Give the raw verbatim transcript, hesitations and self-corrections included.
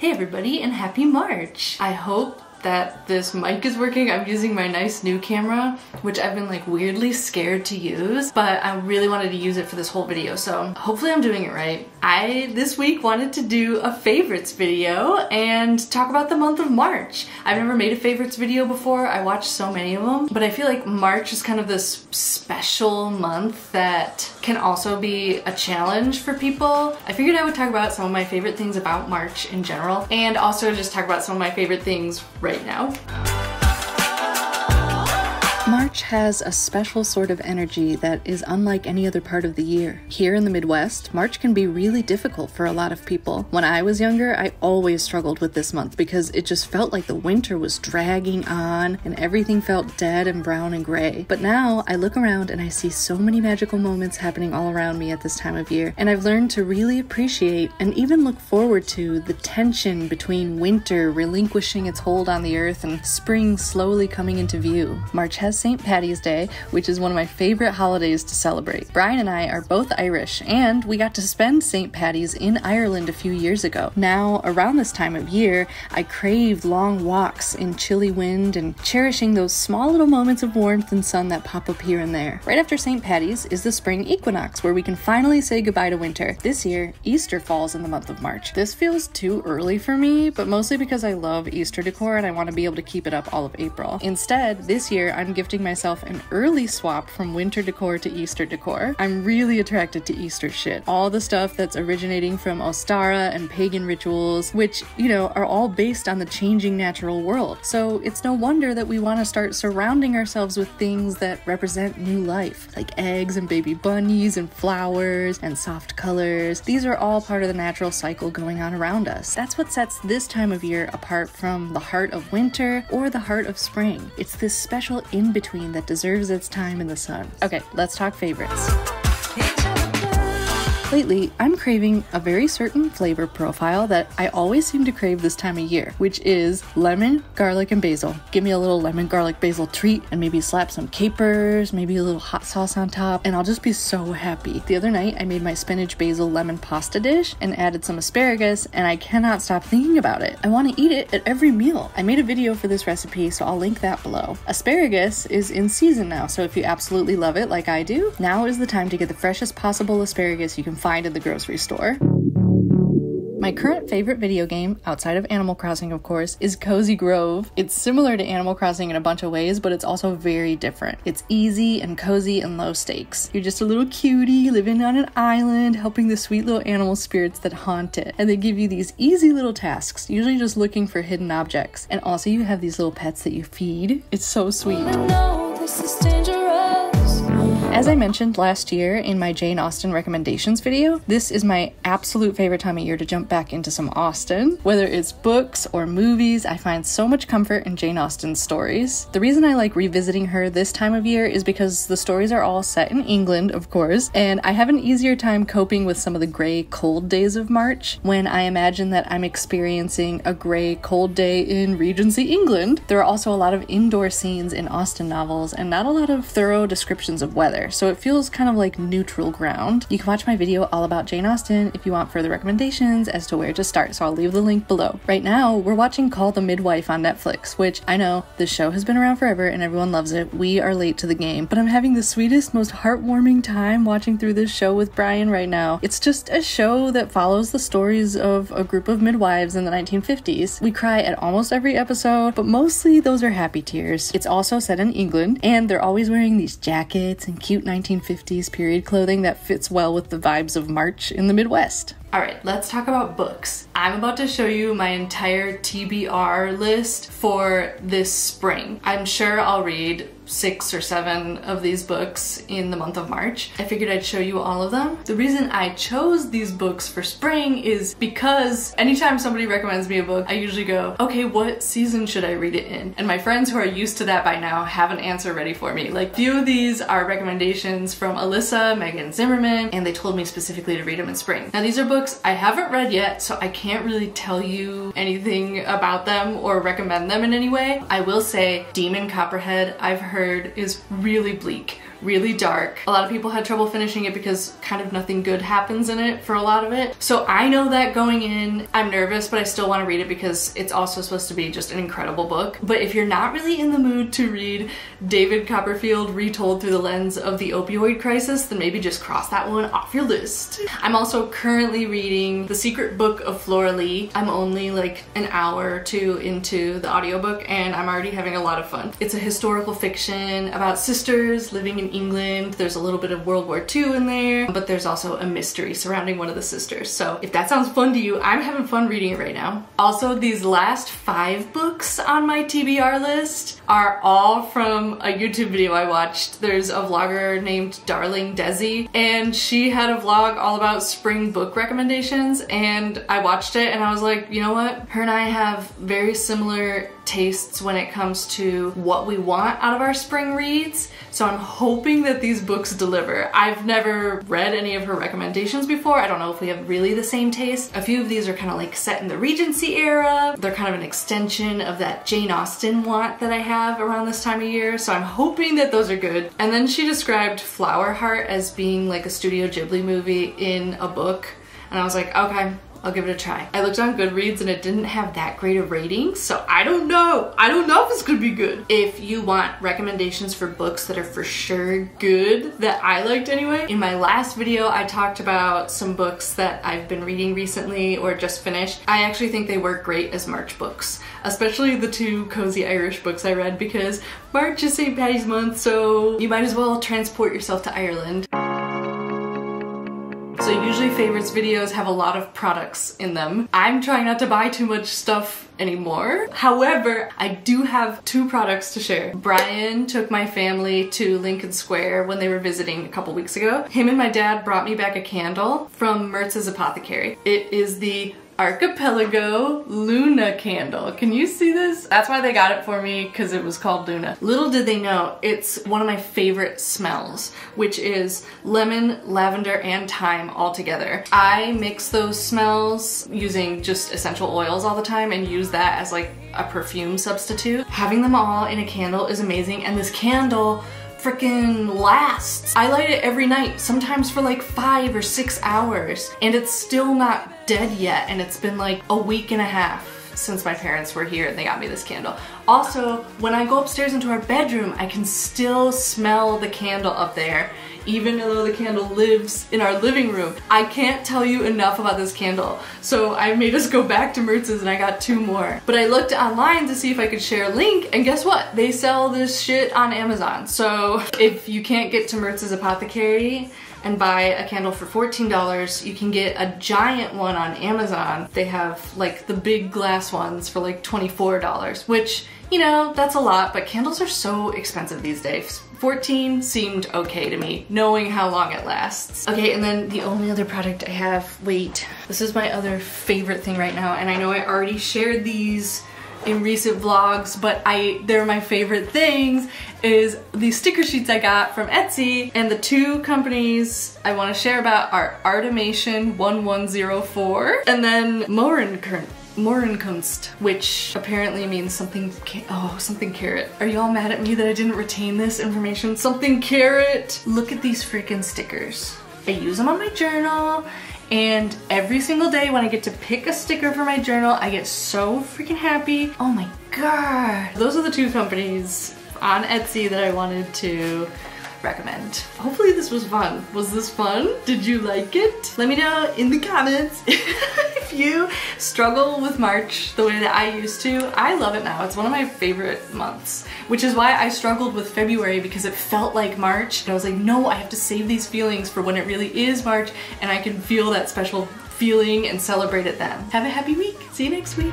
Hey everybody, and happy March! I hope that this mic is working. I'm using my nice new camera, which I've been like weirdly scared to use, but I really wanted to use it for this whole video, so hopefully I'm doing it right. I this week wanted to do a favorites video and talk about the month of March. I've never made a favorites video before. I watched so many of them, but I feel like March is kind of this special month that can also be a challenge for people. I figured I would talk about some of my favorite things about March in general, and also just talk about some of my favorite things right right now. March has a special sort of energy that is unlike any other part of the year. Here in the Midwest, March can be really difficult for a lot of people. When I was younger, I always struggled with this month because it just felt like the winter was dragging on and everything felt dead and brown and gray. But now I look around and I see so many magical moments happening all around me at this time of year, and I've learned to really appreciate and even look forward to the tension between winter relinquishing its hold on the earth and spring slowly coming into view. March has Saint Patty's Day, which is one of my favorite holidays to celebrate. Brian and I are both Irish, and we got to spend Saint Patty's in Ireland a few years ago. Now, around this time of year, I crave long walks in chilly wind and cherishing those small little moments of warmth and sun that pop up here and there. Right after Saint Patty's is the spring equinox, where we can finally say goodbye to winter. This year, Easter falls in the month of March. This feels too early for me, but mostly because I love Easter decor and I want to be able to keep it up all of April. Instead, this year, I'm gifting myself an early swap from winter decor to Easter decor. I'm really attracted to Easter shit. All the stuff that's originating from Ostara and pagan rituals, which, you know, are all based on the changing natural world. So it's no wonder that we want to start surrounding ourselves with things that represent new life, like eggs and baby bunnies and flowers and soft colors. These are all part of the natural cycle going on around us. That's what sets this time of year apart from the heart of winter or the heart of spring. It's this special in-between between that deserves its time in the sun. Okay, let's talk favorites. Lately, I'm craving a very certain flavor profile that I always seem to crave this time of year, which is lemon, garlic, and basil. Give me a little lemon, garlic, basil treat, and maybe slap some capers, maybe a little hot sauce on top, and I'll just be so happy. The other night, I made my spinach basil lemon pasta dish and added some asparagus, and I cannot stop thinking about it. I want to eat it at every meal. I made a video for this recipe, so I'll link that below. Asparagus is in season now, so if you absolutely love it like I do, now is the time to get the freshest possible asparagus you can find at the grocery store. My current favorite video game, outside of Animal Crossing of course, is Cozy Grove. It's similar to Animal Crossing in a bunch of ways, but it's also very different. It's easy and cozy and low stakes. You're just a little cutie living on an island, helping the sweet little animal spirits that haunt it. And they give you these easy little tasks, usually just looking for hidden objects. And also you have these little pets that you feed. It's so sweet. As I mentioned last year in my Jane Austen recommendations video, this is my absolute favorite time of year to jump back into some Austen. Whether it's books or movies, I find so much comfort in Jane Austen's stories. The reason I like revisiting her this time of year is because the stories are all set in England, of course, and I have an easier time coping with some of the gray, cold days of March when I imagine that I'm experiencing a gray, cold day in Regency England. There are also a lot of indoor scenes in Austen novels and not a lot of thorough descriptions of weather, so it feels kind of like neutral ground. You can watch my video all about Jane Austen if you want further recommendations as to where to start, so I'll leave the link below. Right now, we're watching Call the Midwife on Netflix, which I know, this show has been around forever and everyone loves it. We are late to the game, but I'm having the sweetest, most heartwarming time watching through this show with Brian right now. It's just a show that follows the stories of a group of midwives in the nineteen fifties. We cry at almost every episode, but mostly those are happy tears. It's also set in England, and they're always wearing these jackets and cute nineteen fifties period clothing that fits well with the vibes of March in the Midwest. Alright, let's talk about books. I'm about to show you my entire T B R list for this spring. I'm sure I'll read six or seven of these books in the month of March. I figured I'd show you all of them. The reason I chose these books for spring is because anytime somebody recommends me a book, I usually go, okay, what season should I read it in? And my friends who are used to that by now have an answer ready for me. Like, few of these are recommendations from Alyssa, Megan Zimmerman, and they told me specifically to read them in spring. Now, these are books I haven't read yet, so I can't really tell you anything about them or recommend them in any way. I will say Demon Copperhead, I've heard, is really bleak. really dark. A lot of people had trouble finishing it because kind of nothing good happens in it for a lot of it. So I know that going in, I'm nervous, but I still want to read it because it's also supposed to be just an incredible book. But if you're not really in the mood to read David Copperfield retold through the lens of the opioid crisis, then maybe just cross that one off your list. I'm also currently reading The Secret Book of Flora Lee. I'm only like an hour or two into the audiobook and I'm already having a lot of fun. It's a historical fiction about sisters living in England. There's a little bit of World War Two in there, but there's also a mystery surrounding one of the sisters. So if that sounds fun to you, I'm having fun reading it right now. Also, these last five books on my T B R list are all from a YouTube video I watched. There's a vlogger named Darling Desi, and she had a vlog all about spring book recommendations, and I watched it and I was like, you know what? Her and I have very similar tastes when it comes to what we want out of our spring reads, so I'm hoping that these books deliver. I've never read any of her recommendations before. I don't know if we have really the same taste. A few of these are kind of like set in the Regency era. They're kind of an extension of that Jane Austen want that I have around this time of year, so I'm hoping that those are good. And then she described Flowerheart as being like a Studio Ghibli movie in a book, and I was like, okay, I'll give it a try. I looked on Goodreads and it didn't have that great a rating, so I don't know. I don't know if it's gonna be good. If you want recommendations for books that are for sure good, that I liked anyway, in my last video I talked about some books that I've been reading recently or just finished. I actually think they work great as March books, especially the two cozy Irish books I read, because March is Saint Patty's month, so you might as well transport yourself to Ireland. So usually favorites videos have a lot of products in them. I'm trying not to buy too much stuff anymore. However, I do have two products to share. Brian took my family to Lincoln Square when they were visiting a couple weeks ago. Him and my dad brought me back a candle from Mertz's Apothecary. It is the Archipelago Luna candle. Can you see this? That's why they got it for me, because it was called Luna. Little did they know, it's one of my favorite smells, which is lemon, lavender, and thyme all together. I mix those smells using just essential oils all the time and use that as like a perfume substitute. Having them all in a candle is amazing, and this candle freaking lasts. I light it every night, sometimes for like five or six hours, and it's still not dead yet, and it's been like a week and a half since my parents were here and they got me this candle. Also, when I go upstairs into our bedroom, I can still smell the candle up there, even though the candle lives in our living room. I can't tell you enough about this candle, so I made us go back to Mertz's and I got two more. But I looked online to see if I could share a link, and guess what? They sell this shit on Amazon. So if you can't get to Mertz's Apothecary and buy a candle for fourteen dollars, you can get a giant one on Amazon. They have like the big glass ones for like twenty-four dollars, which, you know, that's a lot, but candles are so expensive these days. fourteen seemed okay to me, knowing how long it lasts. Okay, and then the only other product I have, wait, this is my other favorite thing right now, and I know I already shared these in recent vlogs, but I they're my favorite things, is the sticker sheets I got from Etsy, and the two companies I want to share about are Artemation eleven oh four and then Morin Kern. Morin Kern, which apparently means something, oh, something carrot. Are y'all mad at me that I didn't retain this information? Something carrot. Look at these freaking stickers. I use them on my journal, and every single day when I get to pick a sticker for my journal, I get so freaking happy. Oh my God. Those are the two companies on Etsy that I wanted to recommend. Hopefully this was fun. Was this fun? Did you like it? Let me know in the comments if you struggle with March the way that I used to. I love it now. It's one of my favorite months, which is why I struggled with February, because it felt like March. And I was like, no, I have to save these feelings for when it really is March and I can feel that special feeling and celebrate it then. Have a happy week. See you next week.